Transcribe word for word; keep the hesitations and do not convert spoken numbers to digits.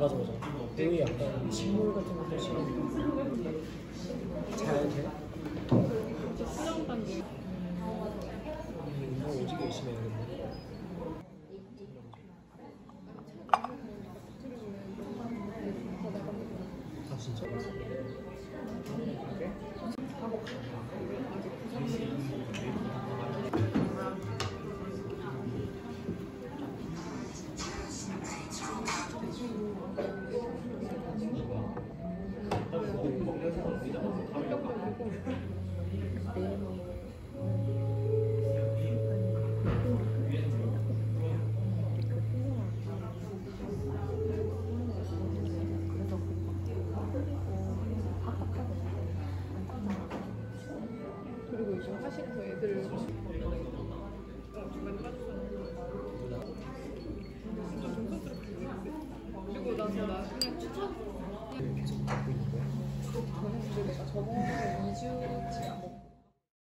맞아 맞아. 되게 약간 식물 같은 것도 싫어하는데 잘 돼? 수정단계 이거 오지게 열심히 해야겠네. 아 진짜? 계속 받고 있는 거야? 저는 내가 저번에 이 주째 안 먹고